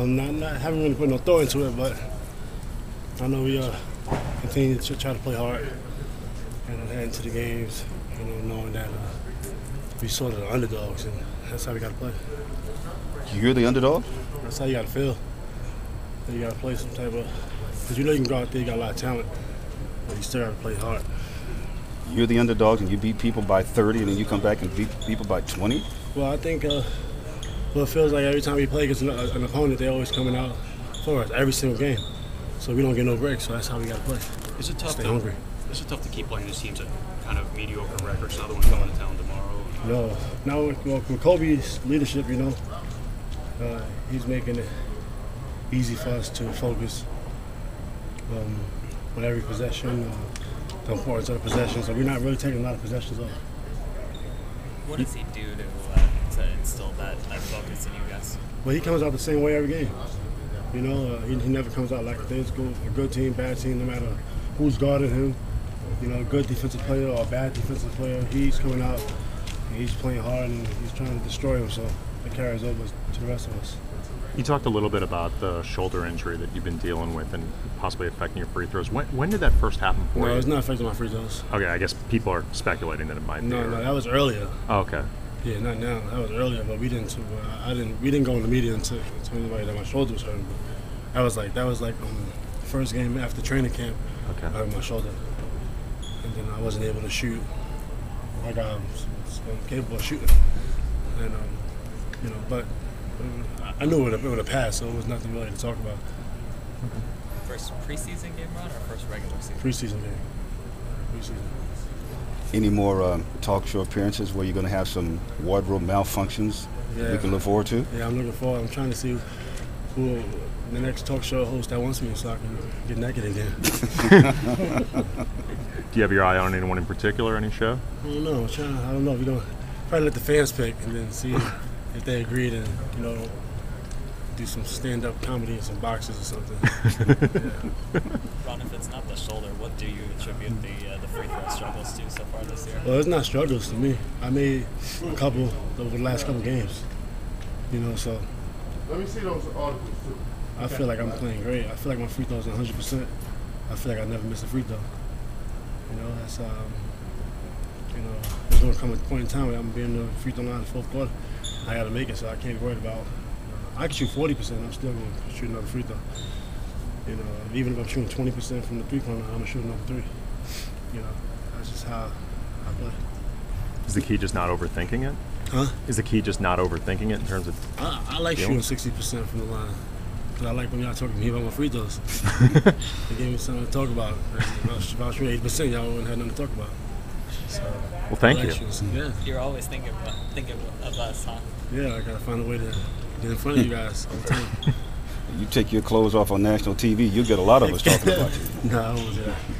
I haven't really put no thought into it, but I know we continue to try to play hard and head into the games, you know, knowing that we sort of the underdogs, and that's how we got to play. You're the underdog? That's how you got to feel. You got to play some type of, because you know you can go out there, you got a lot of talent, but you still got to play hard. You're the underdog and you beat people by 30 and then you come back and beat people by 20? Well, I think well, it feels like every time we play against an opponent, they're always coming out for us every single game. So we don't get no breaks, so that's how we got to play. Is it tough to stay hungry? Is it tough to keep playing these teams that kind of mediocre records? Another one coming to town tomorrow? No. Now with Kobe's leadership, you know, he's making it easy for us to focus on every possession. The importance of the possessions, so we're not really taking a lot of possessions off. What does he do to instill that type of focus in you guys? Well, he comes out the same way every game. You know, he never comes out like a good team, bad team, no matter who's guarding him. You know, a good defensive player or a bad defensive player, he's coming out and he's playing hard and he's trying to destroy him, so it carries over to the rest of us. You talked a little bit about the shoulder injury that you've been dealing with and possibly affecting your free throws. When did that first happen for you? No, it's not affecting my free throws. Okay, I guess people are speculating that it might be. No, that was earlier. Oh, okay. Yeah, not now. That was earlier, but we didn't go in the media and tell anybody that my shoulder was hurting. But that was like the first game after training camp. Okay. I hurt my shoulder, and then I wasn't able to shoot like I was capable of shooting, and you know, but. I knew it would have passed, so it was nothing really to talk about. First preseason game run or first regular season? Preseason game. Preseason. Any more talk show appearances where you're going to have some wardrobe malfunctions that we can look forward to? Yeah, I'm looking forward. I'm trying to see who the next talk show host that wants me so I can get naked again. Do you have your eye on anyone in particular, any show? I don't know. I don't know. If you don't, probably let the fans pick and then see. If they agree to, you know, do some stand-up comedy and some boxes or something. Yeah. Ron, if it's not the shoulder, what do you attribute the free throw struggles to so far this year? Well, it's not struggles to me. I made a couple over the last couple games, you know, so. Let me see those articles, too. I feel like I'm playing great. I feel like my free throw is 100%. I feel like I never miss a free throw. You know, that's, you know, there's going to come a point in time where I'm going to be in the free throw line in the fourth quarter. I got to make it, so I can't be worried about I can shoot 40%, I'm still going to shoot another free throw. You know, even if I'm shooting 20% from the three-point line, I'm going to shoot another three. You know, that's just how I play. Is the key just not overthinking it? Huh? Is the key just not overthinking it in terms of I like shooting 60% from the line, because I like when y'all talking to me about my free throws. It gave me something to talk about. If I was shooting 80%, y'all wouldn't have nothing to talk about. So, well, thank you. Yeah. You're always thinking of us, huh? Yeah, I got to find a way to get in front of you guys all the time. You take your clothes off on national TV, you'll get a lot of us talking about you. No, I won't do that.